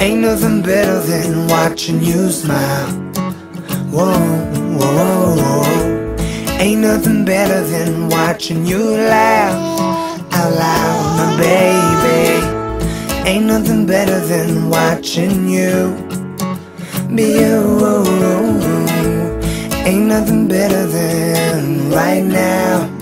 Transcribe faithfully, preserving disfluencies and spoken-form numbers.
Ain't nothing better than watching you smile. Whoa, whoa, whoa. Ain't nothing better than watching you laugh out loud, my baby. Ain't nothing better than watching you be you. Ain't nothing better than right now.